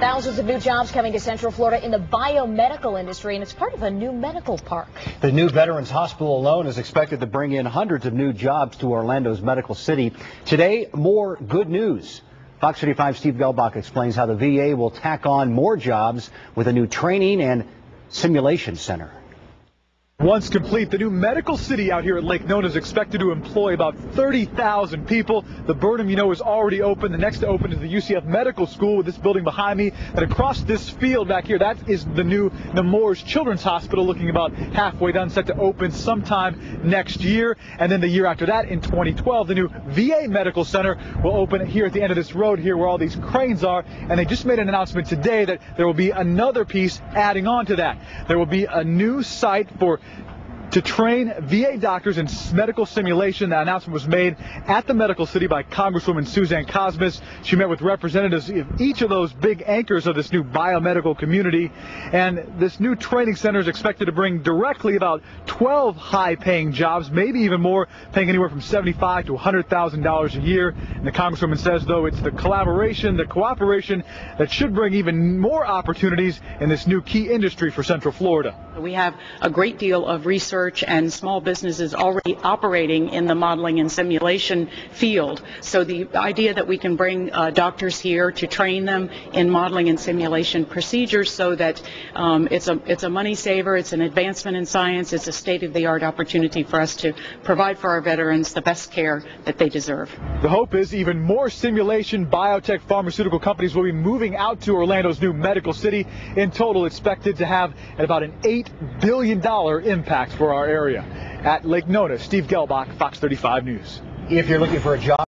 Thousands of new jobs coming to Central Florida in the biomedical industry, and it's part of a new medical park. The new Veterans Hospital alone is expected to bring in hundreds of new jobs to Orlando's medical city. Today, more good news. Fox 35's Steve Gelbach explains how the VA will tack on more jobs with a new training and simulation center. Once complete, the new medical city out here at Lake Nona is expected to employ about 30,000 people. The Burnham, you know, is already open. The next to open is the UCF Medical School with this building behind me. And across this field back here, that is the new Nemours Children's Hospital, looking about halfway done, set to open sometime next year. And then the year after that, in 2012, the new VA Medical Center will open here at the end of this road here where all these cranes are. And they just made an announcement today that there will be another piece adding on to that. There will be a new site for to train VA doctors in medical simulation. That announcement was made at the Medical City by Congresswoman Suzanne Cosmas. She met with representatives of each of those big anchors of this new biomedical community. And this new training center is expected to bring directly about 12 high-paying jobs, maybe even more, paying anywhere from $75,000 to $100,000 a year. And the Congresswoman says, though, it's the collaboration, the cooperation that should bring even more opportunities in this new key industry for Central Florida. We have a great deal of research and small businesses already operating in the modeling and simulation field. So the idea that we can bring doctors here to train them in modeling and simulation procedures so that it's a money saver, it's an advancement in science, it's a state-of-the-art opportunity for us to provide for our veterans the best care that they deserve. The hope is even more simulation biotech pharmaceutical companies will be moving out to Orlando's new medical city. In total, expected to have about an $8 billion impact for our area. At Lake Nona, Steve Gelbach, Fox 35 News. If you're looking for a job,